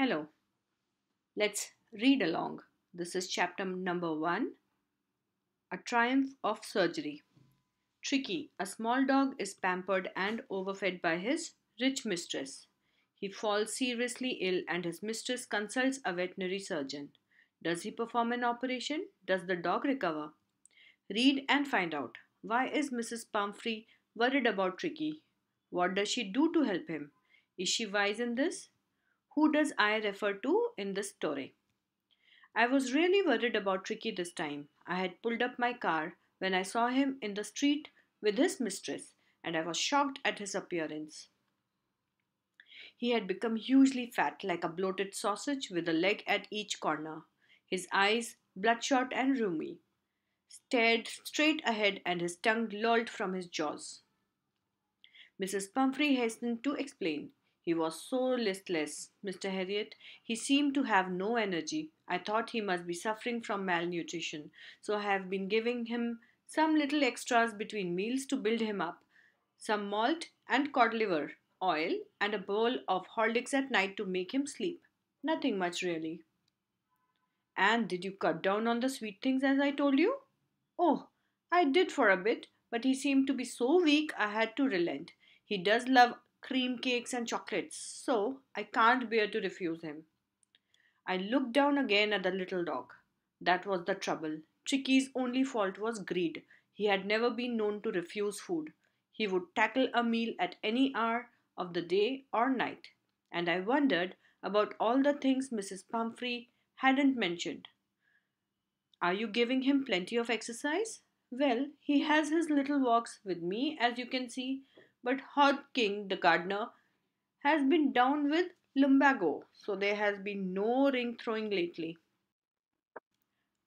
Hello. Let's read along. This is chapter number 1, A Triumph of Surgery. Tricky, a small dog, is pampered and overfed by his rich mistress. He falls seriously ill and his mistress consults a veterinary surgeon. Does he perform an operation? Does the dog recover? Read and find out. Why is Mrs. Pumphrey worried about Tricky? What does she do to help him? Is she wise in this? Who does I refer to in this story? I was really worried about Tricky this time. I had pulled up my car when I saw him in the street with his mistress, and I was shocked at his appearance. He had become hugely fat, like a bloated sausage with a leg at each corner. His eyes, bloodshot and rheumy, stared straight ahead and his tongue lolled from his jaws. Mrs. Pumphrey hastened to explain. He was so listless, Mr. Herriot. He seemed to have no energy. I thought he must be suffering from malnutrition, so I have been giving him some little extras between meals to build him up, some malt and cod liver oil and a bowl of Horlicks at night to make him sleep. Nothing much really. And did you cut down on the sweet things as I told you? Oh, I did for a bit, but he seemed to be so weak I had to relent. He does love cream cakes and chocolates, so I can't bear to refuse him. I looked down again at the little dog. That was the trouble. Tricky's only fault was greed. He had never been known to refuse food. He would tackle a meal at any hour of the day or night. And I wondered about all the things Mrs. Pumphrey hadn't mentioned. Are you giving him plenty of exercise? Well, he has his little walks with me, as you can see, but Hodgkin, the gardener, has been down with lumbago, so there has been no ring throwing lately.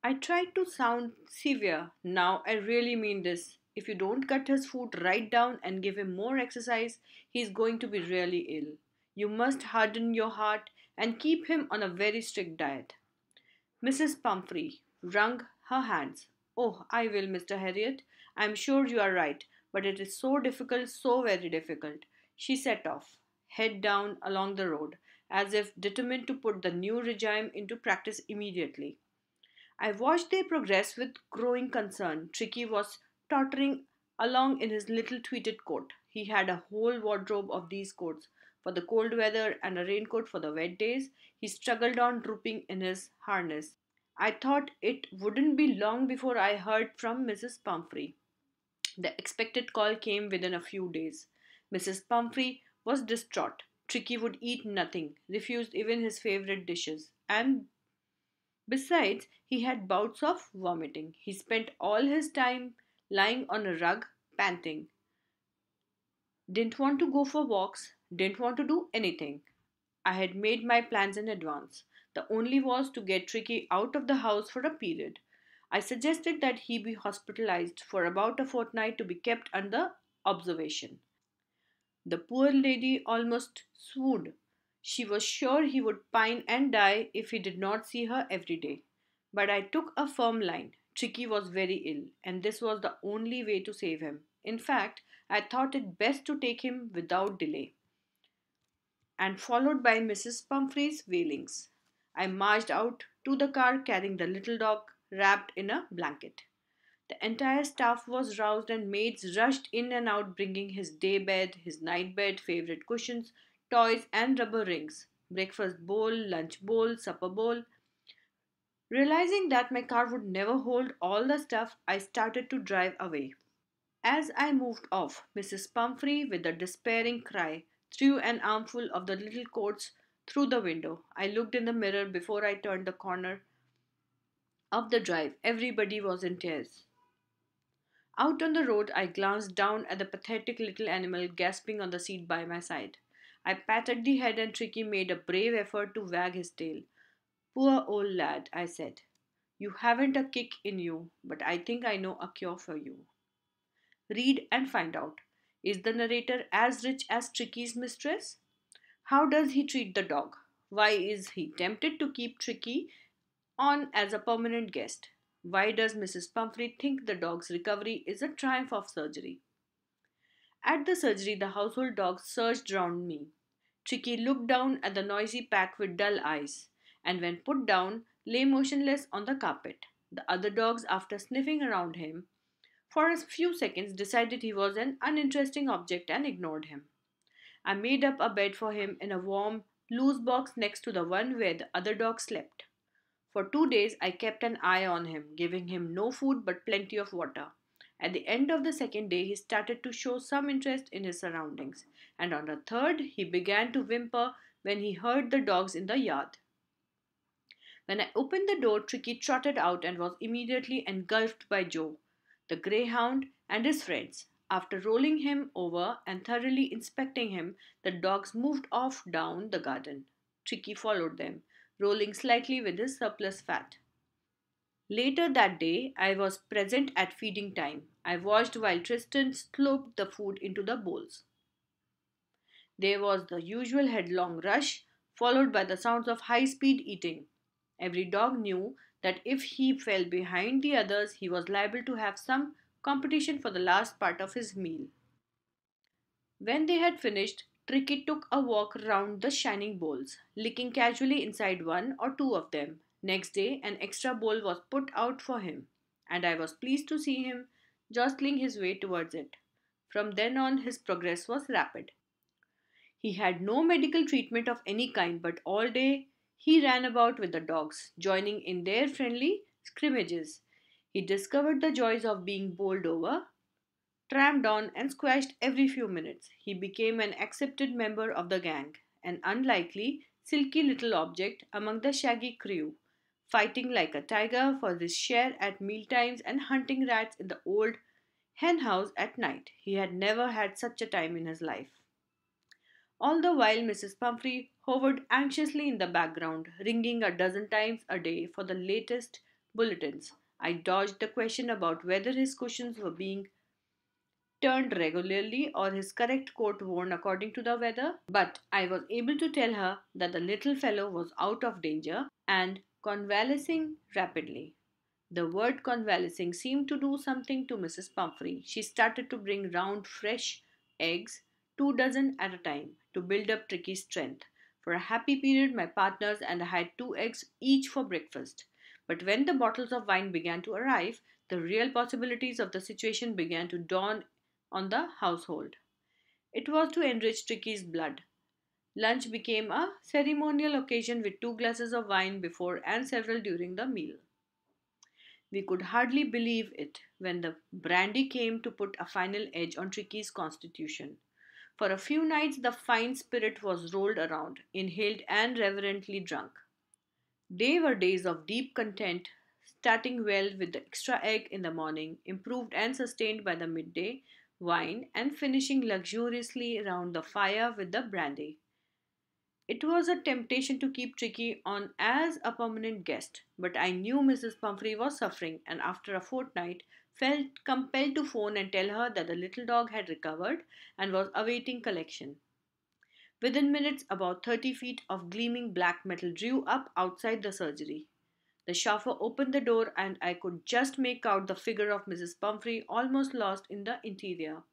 I tried to sound severe. Now I really mean this. If you don't cut his food right down and give him more exercise, he's going to be really ill. You must harden your heart and keep him on a very strict diet. Mrs. Pumphrey wrung her hands. Oh, I will, Mr. Herriot. I'm sure you are right, but it is so difficult, so very difficult. She set off, head down along the road, as if determined to put the new regime into practice immediately. I watched their progress with growing concern. Tricky was tottering along in his little tweeted coat. He had a whole wardrobe of these coats for the cold weather and a raincoat for the wet days. He struggled on, drooping in his harness. I thought it wouldn't be long before I heard from Mrs. Pumphrey. The expected call came within a few days. Mrs. Pumphrey was distraught. Tricky would eat nothing, refused even his favorite dishes, and besides, he had bouts of vomiting. He spent all his time lying on a rug, panting. Didn't want to go for walks, didn't want to do anything. I had made my plans in advance. The only was to get Tricky out of the house for a period. I suggested that he be hospitalized for about a fortnight to be kept under observation. The poor lady almost swooned. She was sure he would pine and die if he did not see her every day. But I took a firm line. Tricky was very ill, and this was the only way to save him. In fact, I thought it best to take him without delay. And followed by Mrs. Pumphrey's wailings, I marched out to the car carrying the little dog wrapped in a blanket. The entire staff was roused and maids rushed in and out bringing his day bed, his night bed, favorite cushions, toys and rubber rings, breakfast bowl, lunch bowl, supper bowl. Realizing that my car would never hold all the stuff, I started to drive away. As I moved off, Mrs. Pumphrey, with a despairing cry, threw an armful of the little coats through the window. I looked in the mirror before I turned the corner of the drive. Everybody was in tears. Out on the road, I glanced down at the pathetic little animal gasping on the seat by my side. I patted the head and Tricky made a brave effort to wag his tail. Poor old lad, I said. You haven't a kick in you, but I think I know a cure for you. Read and find out. Is the narrator as rich as Tricky's mistress? How does he treat the dog? Why is he tempted to keep Tricky on as a permanent guest? Why does Mrs. Pumphrey think the dog's recovery is a triumph of surgery? At the surgery, the household dogs surged round me. Tricky looked down at the noisy pack with dull eyes, and when put down, lay motionless on the carpet. The other dogs, after sniffing around him for a few seconds, decided he was an uninteresting object and ignored him. I made up a bed for him in a warm, loose box next to the one where the other dog slept. For 2 days, I kept an eye on him, giving him no food but plenty of water. At the end of the second day, he started to show some interest in his surroundings, and on the third, he began to whimper when he heard the dogs in the yard. When I opened the door, Tricky trotted out and was immediately engulfed by Joe, the greyhound, and his friends. After rolling him over and thoroughly inspecting him, the dogs moved off down the garden. Tricky followed them, rolling slightly with his surplus fat. Later that day, I was present at feeding time. I watched while Tristan sloped the food into the bowls. There was the usual headlong rush, followed by the sounds of high-speed eating. Every dog knew that if he fell behind the others, he was liable to have some competition for the last part of his meal. When they had finished, Tricky took a walk round the shining bowls, licking casually inside one or two of them. Next day, an extra bowl was put out for him, and I was pleased to see him jostling his way towards it. From then on, his progress was rapid. He had no medical treatment of any kind, but all day he ran about with the dogs, joining in their friendly scrimmages. He discovered the joys of being bowled over, tramped on, and squashed every few minutes. He became an accepted member of the gang, an unlikely, silky little object among the shaggy crew, fighting like a tiger for his share at mealtimes and hunting rats in the old hen house at night. He had never had such a time in his life. All the while, Mrs. Pumphrey hovered anxiously in the background, ringing a dozen times a day for the latest bulletins. I dodged the question about whether his cushions were being turned regularly or his correct coat worn according to the weather, but I was able to tell her that the little fellow was out of danger and convalescing rapidly. The word convalescing seemed to do something to Mrs. Pumphrey. She started to bring round fresh eggs, 2 dozen at a time, to build up Tricky's strength. For a happy period, my partners and I had 2 eggs each for breakfast. But when the bottles of wine began to arrive, the real possibilities of the situation began to dawn on the household. It was to enrich Tricky's blood. Lunch became a ceremonial occasion with 2 glasses of wine before and several during the meal. We could hardly believe it when the brandy came to put a final edge on Tricky's constitution. For a few nights, the fine spirit was rolled around, inhaled and reverently drunk. They were days of deep content, starting well with the extra egg in the morning, improved and sustained by the midday wine, and finishing luxuriously round the fire with the brandy. It was a temptation to keep Tricky on as a permanent guest, but I knew Mrs. Pumphrey was suffering, and after a fortnight felt compelled to phone and tell her that the little dog had recovered and was awaiting collection. Within minutes, about 30 feet of gleaming black metal drew up outside the surgery. The chauffeur opened the door, and I could just make out the figure of Mrs. Pumphrey, almost lost in the interior.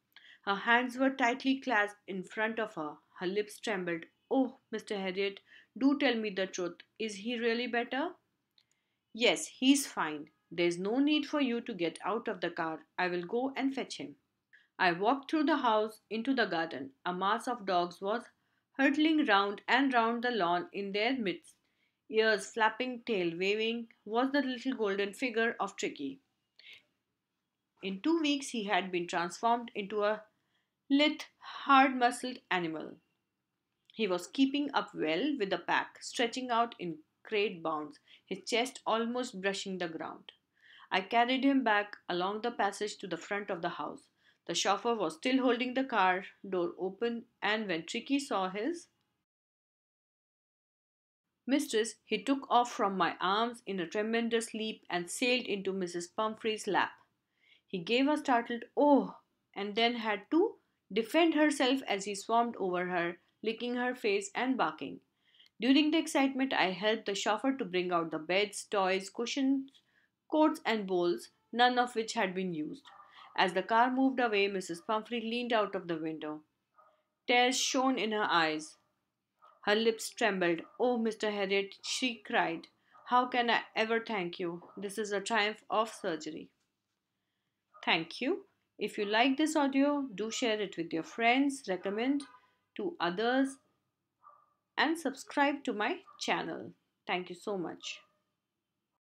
Her hands were tightly clasped in front of her. Her lips trembled. "Oh, Mr. Herriot, do tell me the truth. Is he really better?" "Yes, he's fine. There's no need for you to get out of the car. I will go and fetch him." I walked through the house into the garden. A mass of dogs was hurtling round and round the lawn. In their midst, ears flapping, tail waving, was the little golden figure of Tricky. In 2 weeks, he had been transformed into a lithe, hard-muscled animal. He was keeping up well with the pack, stretching out in great bounds, his chest almost brushing the ground. I carried him back along the passage to the front of the house. The chauffeur was still holding the car door open, and when Tricky saw his mistress, he took off from my arms in a tremendous leap and sailed into Mrs. Pumphrey's lap. He gave a startled "Oh!" and then had to defend herself as he swarmed over her, licking her face and barking. During the excitement, I helped the chauffeur to bring out the beds, toys, cushions, coats and bowls, none of which had been used. As the car moved away, Mrs. Pumphrey leaned out of the window. Tears shone in her eyes. Her lips trembled. "Oh, Mr. Herriot," she cried. "How can I ever thank you? This is a triumph of surgery." Thank you. If you like this audio, do share it with your friends, recommend to others, and subscribe to my channel. Thank you so much.